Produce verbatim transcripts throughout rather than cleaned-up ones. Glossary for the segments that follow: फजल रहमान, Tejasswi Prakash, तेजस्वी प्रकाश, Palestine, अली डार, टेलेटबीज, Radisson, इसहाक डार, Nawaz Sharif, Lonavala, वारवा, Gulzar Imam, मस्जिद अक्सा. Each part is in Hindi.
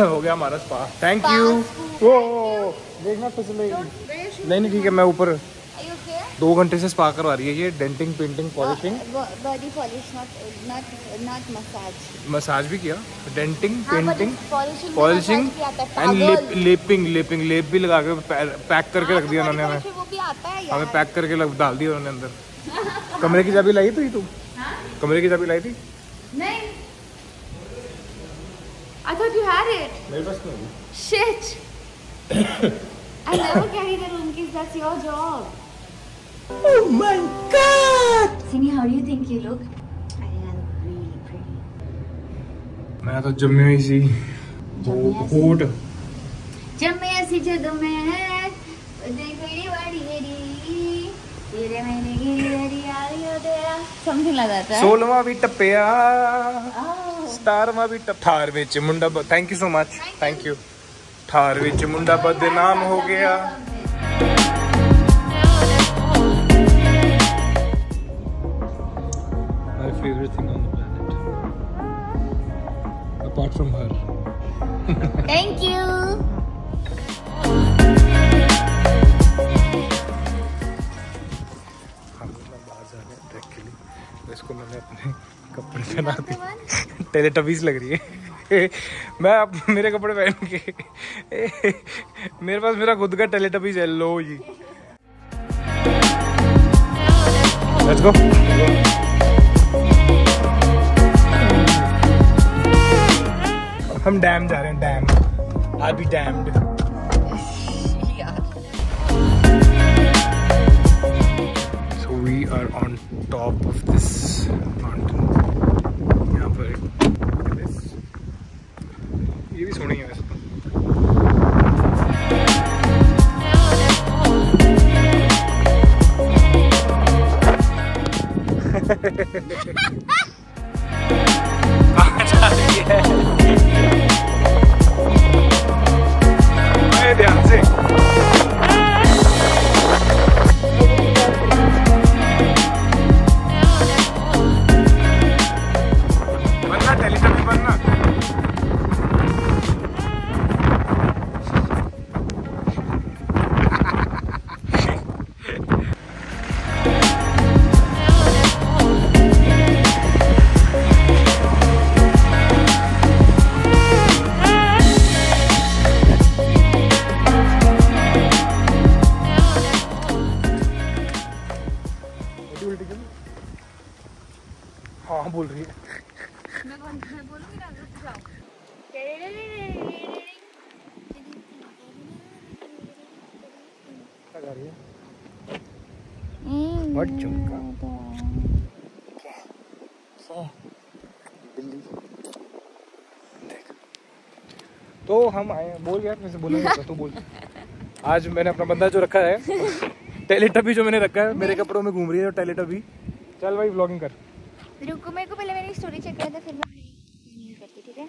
हो गया हमारा स्पा। Thank you. वो देखना फिसलेगी। नहीं नहीं ठीक है, मैं ऊपर दो घंटे से स्पा करवा रही है ये। Denting, painting, polishing, body polish, not not massage. Massage भी किया, डेंटिंग, पेंटिंग, पॉलिशिंग एंड लेपिंग। लेपिंग लेप भी लगा के पैक करके रख दिया उन्होंने हमें। वो भी आता है यार, हमें पैक करके लग डाल दिया उन्होंने अंदर। कमरे की चाबी लाई थी तू? कमरे की चाबी लाई थी? नहीं। I thought you had it. मेरे पास नहीं। Shit. I never carry the room keys. That's your job. Oh my God. Sini, how do you think you look? I think I look really pretty. मैं तो जम्मी हुई सी। बहुत। जम्मी ऐसी जगह में है। देखो ये बड़ी गरी। तेरे मैंने गिरी आलियो तेरा। Something like that. सोलवा भी टप्पिया। स्टार मा भी ठार विच मुंडा। Thank you so much. Thank you. ठार विच मुंडा बदनाम हो गया। My favourite thing on the planet apart from her. Thank you. इसको मैंने अपने कपड़े पहना दिए। टेलेटबीज लग रही है। मैं आप मेरे कपड़े पहन के, मेरे पास मेरा खुद का टेलेटबीज है। लो जी, लेट्स गो। हम डैम जा रहे हैं। Dam I be damned. So we are on top of this mountain. यहाँ पर ये भी सोनी है वैसे तो। ध्यान से। हाँ बोल रही है। मैं कौन मैं बोलूँगी ना तो जाओ। क्या कर रही है? बहुत चुका। क्या? क्या? बिल्ली। देख। तो हम आए। बोल यार, मैं से बोलूँगा तो बोल। आज मैंने अपना बंदा जो रखा है, टेलीटबी जो मैंने रखा है, मेरे कपड़ों में घूम रही है टेलीटबी। चल भाई व्लॉगिंग कर। रुको, मेरे को पहले मेरी स्टोरी चेक करना था, फिर मैं करती। ठीक है,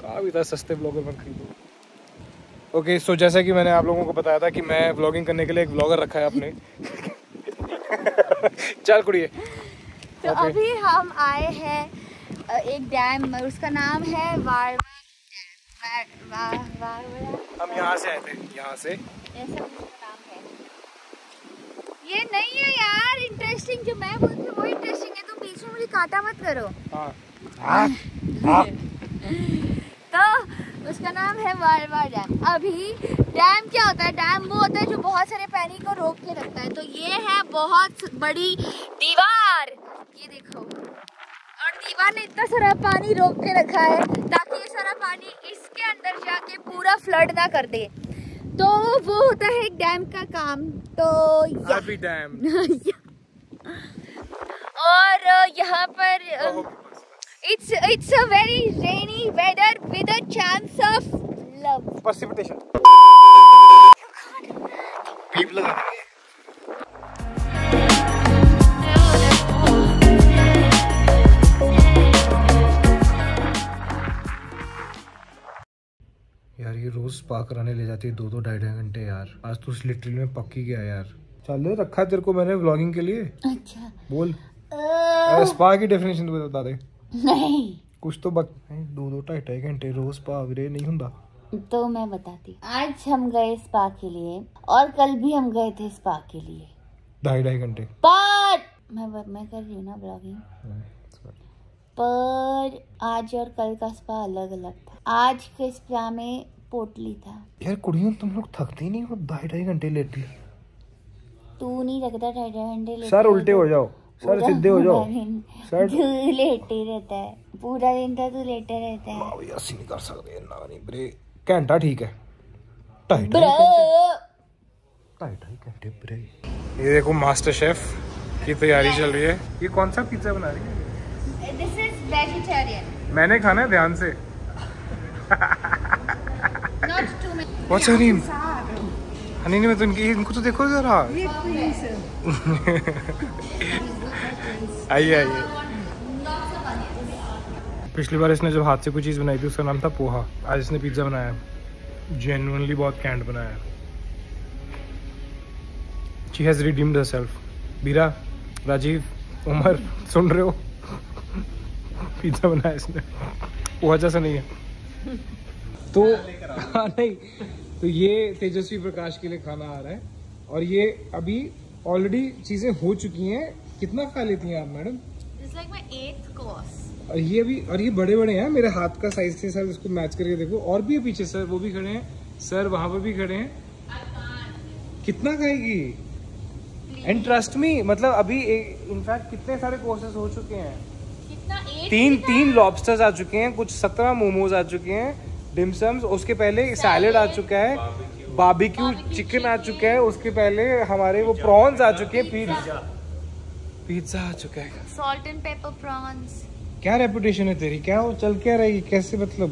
कहा भी था सस्ते ब्लॉगर मत खरीदो। ओके सो जैसा कि मैंने आप लोगों को बताया था कि मैं व्लॉगिंग करने के लिए एक व्लॉगर रखा है अपने। चल कुड़िए। तो okay. अभी हम आए हैं एक डैम, उसका नाम है वार वार वार वार हम यहाँ से आए थे, यहाँ से। ये नहीं है यार इंटरेस्टिंग, जो मैं बोलती हूँ वो इंटरेस्टिंग है। तुम बीच में मुझे काटा मत करो। हाँ, हाँ, हाँ। तो उसका नाम है वारवा डैम। अभी डैम क्या होता है? डैम वो होता है जो बहुत सारे पानी को रोक के रखता है। तो ये है बहुत बड़ी दीवार, ये देखो। और दीवार ने इतना सारा पानी रोक के रखा है ताकि ये सारा पानी इसके अंदर जाके पूरा फ्लड ना कर दे। तो वो होता है एक डैम का काम। तो या। डैम। या। और यहाँ पर it's it's a very rainy weather with a chance of love precipitation. पीप लगा यार, ये रोज स्पा कराने ले जाती है दो दो ढाई ढाई घंटे यार। आज तो उस लिटरल में पक्की गया यार। चलो रखा तेरे को मैंने व्लॉगिंग के लिए। अच्छा बोल। आ... स्पा की डेफिनेशन तो बता दे। नहीं कुछ तो बाकी दो दो ढाई ढाई घंटे रोज स्पा भी नहीं होता। तो मैं बताती, आज हम गए स्पा के लिए और कल भी हम गए थे स्पा के लिए ढाई ढाई घंटे। पर मैं मैं कर रही हूँ ना ब्लॉगिंग, पर आज और कल का स्पा अलग अलग था। आज के स्पा में पोटली था। यार कुड़ियों तुम लोग थकती नहीं हो? ढाई ढाई घंटे लेटी। तू नहीं लगता ढाई ढाई घंटे लेटी? सर उल्टे हो जाओ, सर सीधे हो जाओ। तू लेटे रहता है पूरा दिन, तो तू लेटे रहता है। घंटा ठीक है, ढाई ढाई घंटे ब्रेक। ये देखो मास्टर शेफ की तैयारी चल रही है। ये कौन सा पिज्जा बना रही है? This is vegetarian. मैंने खाना है ध्यान से। Not too much. What's your name? Honey ने, तुम इनको तो देखो जरा। आइए आइए। पिछली बार इसने जब हाथ से कोई चीज़ बनाई थी उसका नाम था पोहा। आज इसने पिज्ज़ा बनाया, जेन्युइनली बहुत कैंट बनाया। She has redeemed herself. Beera, Rajeev, Umar, सुन रहे हो? पिज्ज़ा बनाया इसने, पोहा जैसा नहीं है तो हाँ नहीं तो ये तेजस्वी प्रकाश के लिए खाना आ रहा है। और ये अभी ऑलरेडी चीज़ें हो चुकी हैं। कितना खा लेती हैं आप मैडम? और ये भी, और ये बड़े बड़े हैं, मेरे हाथ का साइज से। सर इसको मैच करके देखो। और भी पीछे सर वो भी खड़े हैं, सर वहाँ पर भी खड़े हैं। कितना खाएगी? एंड ट्रस्ट मी, मतलब अभी इनफैक्ट कितने सारे कोर्सेस हो चुके हैं। कितना? एक तीन तीन लॉबस्टर्स आ चुके हैं, कुछ सत्रह मोमोज आ चुके हैं, डिम्सम्स, उसके पहले सैलेड आ चुका है, बारबेक्यू चिकन आ चुका है, उसके पहले हमारे वो प्रॉन्स आ चुके हैं, पिज्जा पिज्जा आ चुका है, सॉल्ट एंड पेपर प्रॉन्स। क्या रेपुटेशन है तेरी? क्या हो चल क्या रही? कैसे मतलब?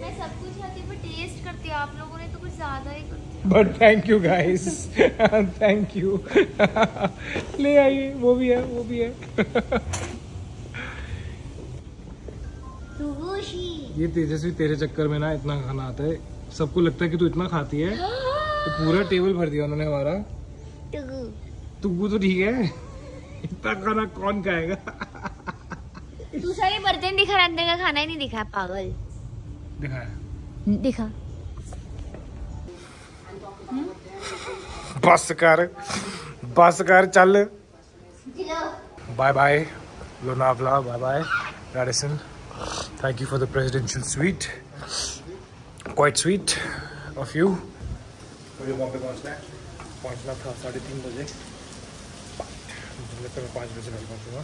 मैं सब कुछ खाती पर टेस्ट करती, आप लोगों ने तो कुछ ज़्यादा ही कर दिया। But thank you guys, thank you. ले आइए, वो भी है, वो भी है। ये तेजस्वी तेरे चक्कर में ना इतना खाना आता है, सबको लगता है कि तू इतना खाती है। तो पूरा टेबल भर दिया उन्होंने हमारा। तुगू तो ठीक है, इतना खाना कौन खाएगा? तू सारे बर्तन दिखा, रखने का खाना ही नहीं दिखा, पागल। दिखा दिखा हुँ? बस कर, बस कर, चल bye bye Lonavala, bye bye Radisson. Thank you for the presidential suite, quite sweet of you. मुझे वहाँ पे पहुँचना है, पहुँचना था साढ़े तीन बजे तो मैं पाँच बजे घर पहुँचूँगा।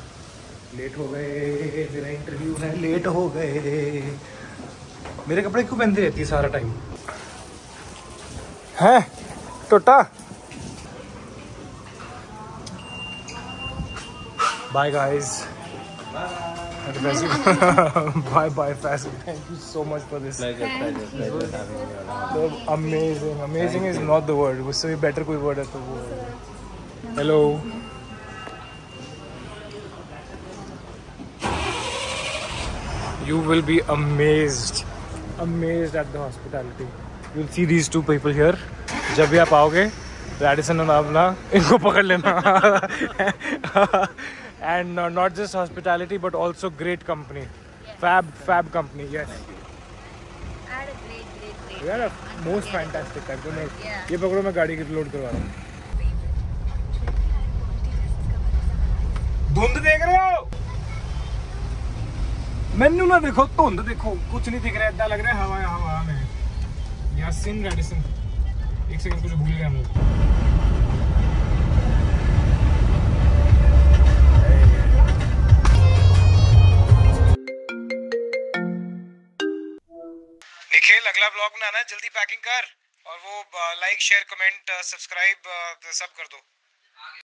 लेट हो गए, मेरा इंटरव्यू है, लेट हो गए। मेरे कपड़े क्यों पहनती रहती है सारा टाइम? है टोटा। Bye guys, bye bye Faisal. Thank you so much for this, amazing. Amazing is not the word, उससे भी बेटर कोई वर्ड है तो वो। Hello, you will be amazed amazed at the hospitality. You'll see these two people here. जब भी आप आओगे रेडिसन और अपना इनको पकड़ लेना। and uh, not just hospitality but also great company. Yes. fab fab company. Yes, I had a great great great you had a most fantastic time. Don't yeah. ये पकड़ो, मैं गाड़ी की लोड करवा रहा हूँ। धुंध देख रहे हो? मैनू ना देखो, धुंध देखो, कुछ नहीं दिख रहा है। इतना लग रहा है हवा हवा में। या सिन रेडिसन, एक सेकंड कुछ भूल गए हम लोग। निखिल, अगला ब्लॉग बनाना है, जल्दी पैकिंग कर। और वो लाइक शेयर कमेंट सब्सक्राइब सब कर दो।